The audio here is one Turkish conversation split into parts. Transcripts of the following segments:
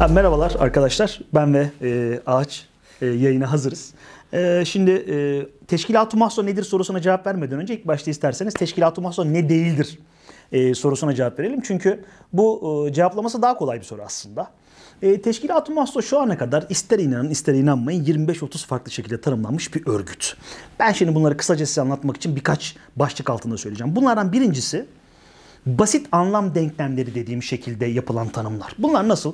Merhabalar arkadaşlar, ben ve Ağaç yayına hazırız. Şimdi Teşkîlât-ı Mahsûsa nedir sorusuna cevap vermeden önce ilk başta isterseniz Teşkîlât-ı Mahsûsa ne değildir sorusuna cevap verelim. Çünkü bu cevaplaması daha kolay bir soru aslında. Teşkilat-ı Mahsûsa şu ana kadar ister inanın ister inanmayın 25-30 farklı şekilde tanımlanmış bir örgüt. Ben şimdi bunları kısaca size anlatmak için birkaç başlık altında söyleyeceğim. Bunlardan birincisi basit anlam denklemleri dediğim şekilde yapılan tanımlar. Bunlar nasıl?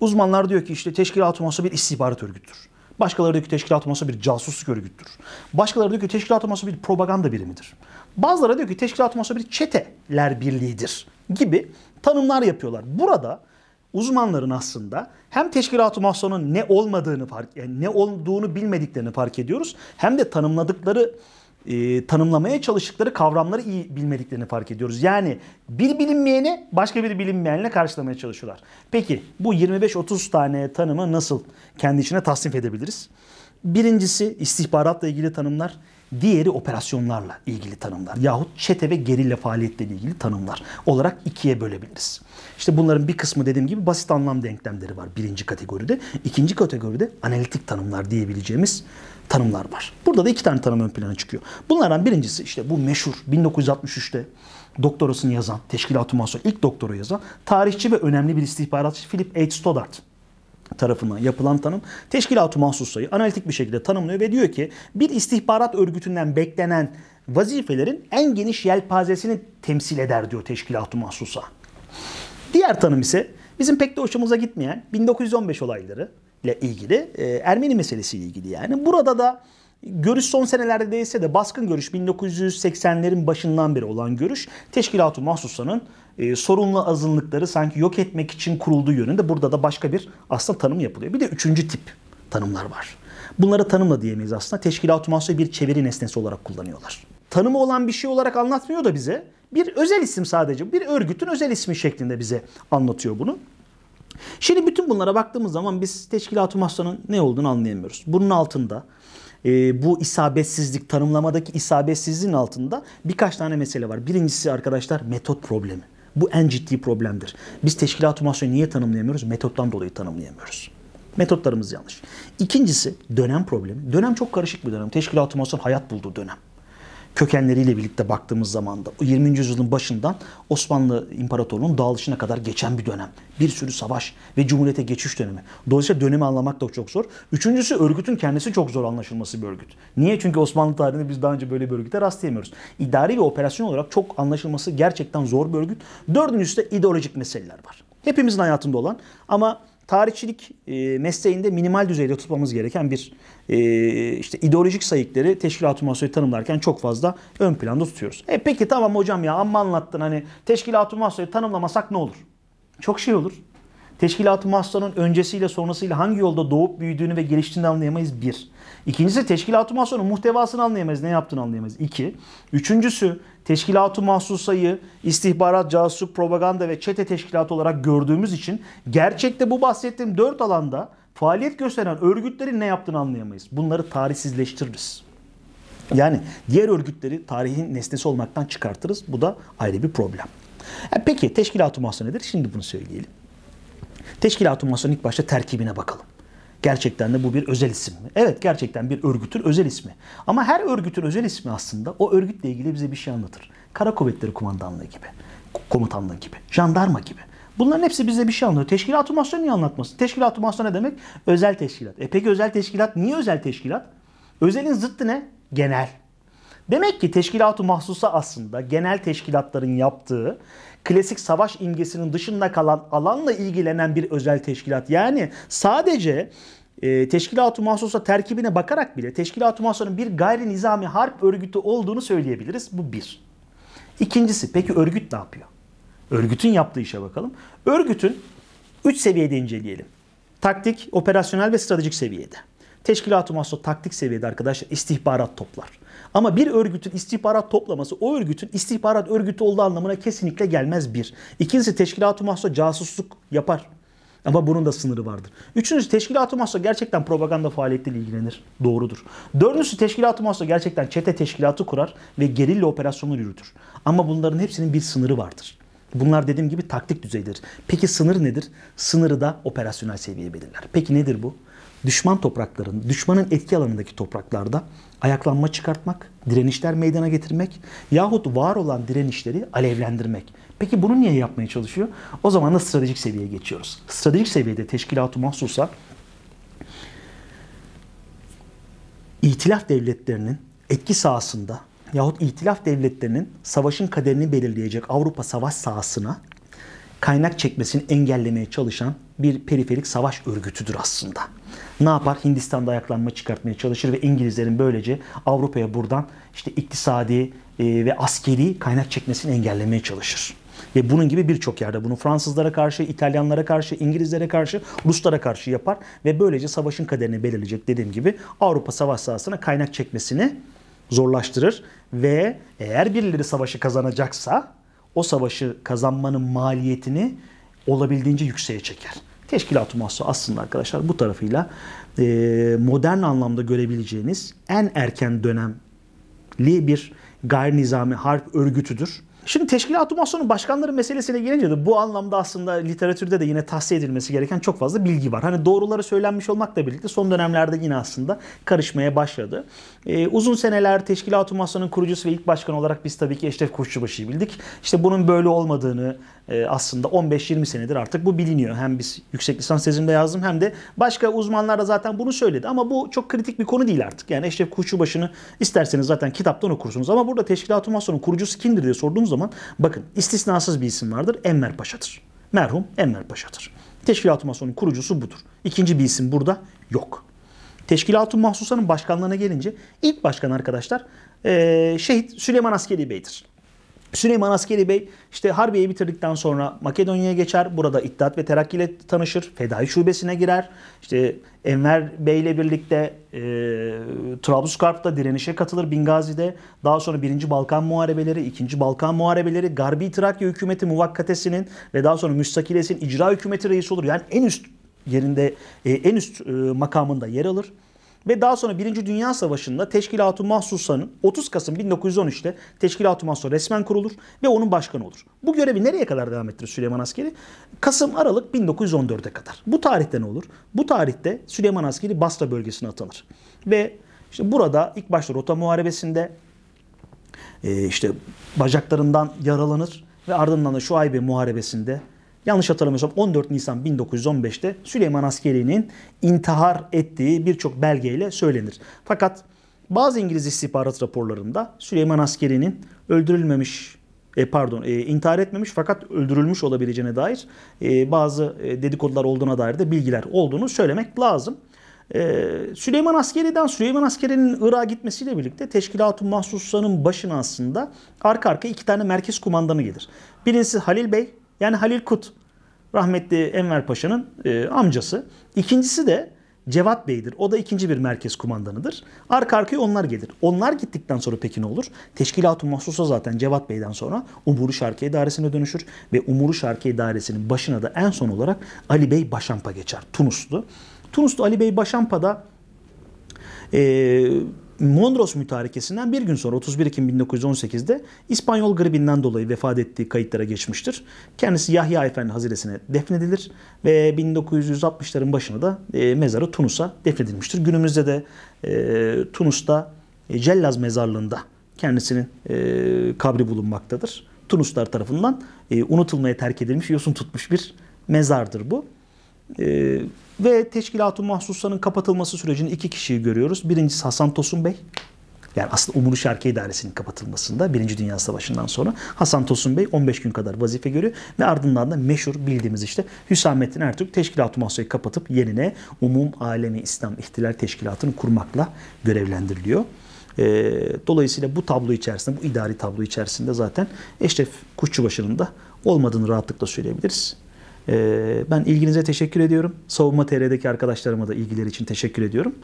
Uzmanlar diyor ki işte Teşkilat-ı Mahsûsa bir istihbarat örgütüdür. Başkaları diyor ki Teşkilat-ı Mahsûsa bir casusluk örgüttür. Başkaları diyor ki Teşkilat-ı Mahsûsa bir propaganda birimidir. Bazıları diyor ki Teşkilat-ı Mahsûsa bir çeteler birliğidir gibi tanımlar yapıyorlar. Burada uzmanların aslında hem Teşkilat-ı Mahsûsa'nın ne olduğunu bilmediklerini fark ediyoruz. Hem de tanımlamaya çalıştıkları kavramları iyi bilmediklerini fark ediyoruz. Yani bir bilinmeyeni başka bir bilinmeyenle karşılamaya çalışıyorlar. Peki bu 25-30 tane tanımı nasıl kendi içine tasnif edebiliriz? Birincisi istihbaratla ilgili tanımlar, diğeri operasyonlarla ilgili tanımlar yahut çete ve gerilla faaliyetleriyle ilgili tanımlar olarak ikiye bölebiliriz. İşte bunların bir kısmı dediğim gibi basit anlam denklemleri var birinci kategoride. İkinci kategoride analitik tanımlar diyebileceğimiz tanımlar var. Burada da iki tane tanım ön plana çıkıyor. Bunlardan birincisi işte bu meşhur 1963'te doktorasını yazan, Teşkilat-ı Mahsûsa ilk doktora yazan tarihçi ve önemli bir istihbaratçı Philip H. Stoddart tarafından yapılan tanım Teşkilat-ı Mahsûsa'yı analitik bir şekilde tanımlıyor ve diyor ki bir istihbarat örgütünden beklenen vazifelerin en geniş yelpazesini temsil eder diyor Teşkilat-ı Mahsûsa. Diğer tanım ise bizim pek de hoşumuza gitmeyen 1915 olayları ile ilgili Ermeni meselesiyle ilgili yani. Burada da görüş son senelerde değilse de baskın görüş 1980'lerin başından beri olan görüş Teşkilat-ı Mahsûsa'nın sorunlu azınlıkları sanki yok etmek için kurulduğu yönünde burada da başka bir aslında tanım yapılıyor. Bir de üçüncü tip tanımlar var. Bunlara tanımla diyemeyiz aslında. Teşkilat-ı Mahsûsa'yı bir çeviri nesnesi olarak kullanıyorlar. Tanımı olan bir şey olarak anlatmıyor da bize bir özel isim sadece bir örgütün özel ismi şeklinde bize anlatıyor bunu. Şimdi bütün bunlara baktığımız zaman biz Teşkilat-ı Mahsûsa'nın ne olduğunu anlayamıyoruz. Bunun altında bu isabetsizlik, tanımlamadaki isabetsizliğin altında birkaç tane mesele var. Birincisi arkadaşlar metot problemi. Bu en ciddi problemdir. Biz Teşkilat-ı Mahsûsa'yı niye tanımlayamıyoruz? Metottan dolayı tanımlayamıyoruz. Metotlarımız yanlış. İkincisi dönem problemi. Dönem çok karışık bir dönem. Teşkilat-ı Mahsûsa'nın hayat bulduğu dönem. Kökenleriyle birlikte baktığımız zaman da 20. yüzyılın başından Osmanlı İmparatorluğu'nun dağılışına kadar geçen bir dönem. Bir sürü savaş ve Cumhuriyet'e geçiş dönemi. Dolayısıyla dönemi anlamak da çok zor. Üçüncüsü örgütün kendisi çok zor anlaşılması bir örgüt. Niye? Çünkü Osmanlı tarihinde biz daha önce böyle bir örgüte rastlayamıyoruz. İdari ve operasyon olarak çok anlaşılması gerçekten zor bir örgüt. Dördüncüsü de ideolojik meseleler var. Hepimizin hayatında olan ama tarihçilik mesleğinde minimal düzeyde tutmamız gereken bir işte ideolojik sayıkları Teşkilat-ı Mahsûsa'yı tanımlarken çok fazla ön planda tutuyoruz. Peki tamam hocam ya amma anlattın hani Teşkilat-ı Mahsûsa'yı tanımlamasak ne olur? Çok şey olur. Teşkilat-ı Mahsûsa'nın öncesiyle sonrasıyla hangi yolda doğup büyüdüğünü ve geliştiğini anlayamayız bir. İkincisi Teşkilat-ı Mahsûsa'nın muhtevasını anlayamayız, ne yaptığını anlayamayız iki. Üçüncüsü Teşkilat-ı Mahsûsa'yı istihbarat, casusluk, propaganda ve çete teşkilatı olarak gördüğümüz için gerçekte bu bahsettiğim dört alanda faaliyet gösteren örgütlerin ne yaptığını anlayamayız. Bunları tarihsizleştiririz. Yani diğer örgütleri tarihin nesnesi olmaktan çıkartırız. Bu da ayrı bir problem. Peki Teşkilat-ı Mahsûsa nedir? Şimdi bunu söyleyelim. Teşkilat-ı Mahsûsa'nın ilk başta terkibine bakalım. Gerçekten de bu bir özel isim mi? Evet, gerçekten bir örgütün özel ismi. Ama her örgütün özel ismi aslında o örgütle ilgili bize bir şey anlatır. Kara Kuvvetleri Kumandanlığı gibi, komutanlığı gibi, jandarma gibi. Bunların hepsi bize bir şey anlatıyor. Teşkilat-ı Mahsûsa niye anlatmasın? Teşkilat-ı Mahsûsa ne demek? Özel teşkilat. Peki özel teşkilat niye özel teşkilat? Özelin zıttı ne? Genel. Demek ki Teşkilat-ı Mahsûsa aslında genel teşkilatların yaptığı klasik savaş imgesinin dışında kalan alanla ilgilenen bir özel teşkilat. Yani sadece Teşkilat-ı Mahsûsa terkibine bakarak bile Teşkilat-ı Mahsûsa'nın bir gayri nizami harp örgütü olduğunu söyleyebiliriz. Bu bir. İkincisi peki örgüt ne yapıyor? Örgütün yaptığı işe bakalım. Örgütün 3 seviyede inceleyelim. Taktik, operasyonel ve stratejik seviyede. Teşkilat-ı Mahsûsa taktik seviyede arkadaşlar istihbarat toplar. Ama bir örgütün istihbarat toplaması o örgütün istihbarat örgütü olduğu anlamına kesinlikle gelmez bir. İkincisi Teşkilat-ı Mahsûsa casusluk yapar. Ama bunun da sınırı vardır. Üçüncüsü Teşkilat-ı Mahsûsa gerçekten propaganda faaliyetleriyle ilgilenir. Doğrudur. Dördüncüsü Teşkilat-ı Mahsûsa gerçekten çete teşkilatı kurar ve gerilla operasyonları yürütür. Ama bunların hepsinin bir sınırı vardır. Bunlar dediğim gibi taktik düzeydir. Peki sınır nedir? Sınırı da operasyonel seviye belirler. Peki nedir bu? Düşman topraklarının, düşmanın etki alanındaki topraklarda ayaklanma çıkartmak, direnişler meydana getirmek yahut var olan direnişleri alevlendirmek. Peki bunu niye yapmaya çalışıyor? O zaman da stratejik seviyeye geçiyoruz. Stratejik seviyede Teşkîlât-ı Mahsûsa İtilaf devletlerinin etki sahasında yahut itilaf devletlerinin savaşın kaderini belirleyecek Avrupa savaş sahasına kaynak çekmesini engellemeye çalışan bir periferik savaş örgütüdür aslında. Ne yapar? Hindistan'da ayaklanma çıkartmaya çalışır ve İngilizlerin böylece Avrupa'ya buradan işte iktisadi ve askeri kaynak çekmesini engellemeye çalışır. Ve bunun gibi birçok yerde bunu Fransızlara karşı, İtalyanlara karşı, İngilizlere karşı, Ruslara karşı yapar ve böylece savaşın kaderini belirleyecek dediğim gibi Avrupa savaş sahasına kaynak çekmesini zorlaştırır ve eğer birileri savaşı kazanacaksa o savaşı kazanmanın maliyetini olabildiğince yükseğe çeker. Teşkîlât-ı Mahsûsa aslında arkadaşlar bu tarafıyla modern anlamda görebileceğiniz en erken dönemli bir gayri nizami harp örgütüdür. Şimdi Teşkîlât-ı Mahsûsa'nın başkanları meselesine gelince de bu anlamda aslında literatürde de yine tahsiye edilmesi gereken çok fazla bilgi var. Hani doğruları söylenmiş olmakla birlikte son dönemlerde yine aslında karışmaya başladı. Uzun seneler Teşkîlât-ı Mahsûsa'nın kurucusu ve ilk başkanı olarak biz tabii ki Eşref Kuşçubaşı'yı bildik. İşte bunun böyle olmadığını aslında 15-20 senedir artık bu biliniyor. Hem biz yüksek lisans tezimde yazdım hem de başka uzmanlar da zaten bunu söyledi. Ama bu çok kritik bir konu değil artık. Yani Eşref Kuşçubaşı'nı isterseniz zaten kitaptan okursunuz. Ama burada Teşkîlât-ı Mahsûsa'nın kurucusu kimdir diye sorduğumuz zaman bakın istisnasız bir isim vardır. Enver Paşa'dır. Merhum Enver Paşa'dır. Teşkîlât-ı Mahsûsa'nın kurucusu budur. İkinci bir isim burada yok. Teşkîlât-ı Mahsûsa'nın başkanlığına gelince ilk başkan arkadaşlar şehit Süleyman Askeri Bey'dir. Süleyman Askeri Bey işte Harbiye'yi bitirdikten sonra Makedonya'ya geçer. Burada İttihat ve Terakki ile tanışır. Fedai şubesine girer. İşte Enver Bey ile birlikte Trablusgarp'ta direnişe katılır Bingazi'de. Daha sonra 1. Balkan Muharebeleri, 2. Balkan Muharebeleri, Garbi-Trakya Hükümeti Muvakkatesi'nin ve daha sonra Müstakiles'in icra hükümeti reisi olur. Yani en üst yerinde, en üst makamında yer alır. Ve daha sonra 1. Dünya Savaşı'nda Teşkîlât-ı Mahsûsa'nın 30 Kasım 1913'te Teşkîlât-ı Mahsûsa resmen kurulur ve onun başkanı olur. Bu görevi nereye kadar devam ettirir Süleyman Askeri? Kasım Aralık 1914'e kadar. Bu tarihte ne olur? Bu tarihte Süleyman Askeri Basra bölgesine atanır. Ve işte burada ilk başta Rota Muharebesi'nde işte bacaklarından yaralanır ve ardından da Şuaybe Muharebesi'nde yanlış hatırlamıyorsam 14 Nisan 1915'te Süleyman Askeri'nin intihar ettiği birçok belgeyle söylenir. Fakat bazı İngiliz istihbarat raporlarında Süleyman Askeri'nin öldürülmemiş, intihar etmemiş fakat öldürülmüş olabileceğine dair bazı dedikodular olduğuna dair de bilgiler olduğunu söylemek lazım. Süleyman Askeri'nin Irak'a gitmesiyle birlikte Teşkîlât-ı Mahsûsa'nın başına aslında arka arka iki tane merkez kumandanı gelir. Birincisi Halil Bey. Yani Halil Kut, rahmetli Enver Paşa'nın amcası. İkincisi de Cevat Bey'dir. O da ikinci bir merkez kumandanıdır. Arka arkaya onlar gelir. Onlar gittikten sonra peki ne olur? Teşkîlât-ı Mahsûsa zaten Cevat Bey'den sonra Umur-u Şarkiye İdaresi'ne dönüşür. Ve Umur-u Şarkiye İdaresi'nin başına da en son olarak Ali Bey Başhampa geçer. Tunuslu. Tunuslu Ali Bey Başhampa'da Mondros mütarekesinden bir gün sonra 31 Ekim 1918'de İspanyol gribinden dolayı vefat ettiği kayıtlara geçmiştir. Kendisi Yahya Efendi haziresine defnedilir ve 1960'ların başında da mezarı Tunus'a defnedilmiştir. Günümüzde de Tunus'ta Cellaz mezarlığında kendisinin kabri bulunmaktadır. Tunuslar tarafından unutulmaya terk edilmiş, yosun tutmuş bir mezardır bu. Ve Teşkîlât-ı Mahsûsa'nın kapatılması sürecinde iki kişiyi görüyoruz. Birincisi Hasan Tosun Bey. Yani aslında Umur-u Şarkiye İdaresi'nin kapatılmasında 1. Dünya Savaşı'ndan sonra Hasan Tosun Bey 15 gün kadar vazife görüyor. Ve ardından da meşhur bildiğimiz işte Hüsamettin Ertürk Teşkîlât-ı Mahsûsa'yı kapatıp yerine Umum Alemi İslam İhtilal Teşkilatı'nı kurmakla görevlendiriliyor. Dolayısıyla bu tablo içerisinde, bu idari tablo içerisinde zaten Eşref Kuşçubaşı'nın da olmadığını rahatlıkla söyleyebiliriz. Ben ilginize teşekkür ediyorum. Savunma TR'deki arkadaşlarıma da ilgileri için teşekkür ediyorum.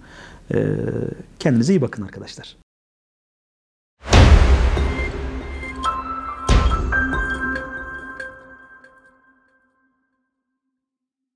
Kendinize iyi bakın arkadaşlar.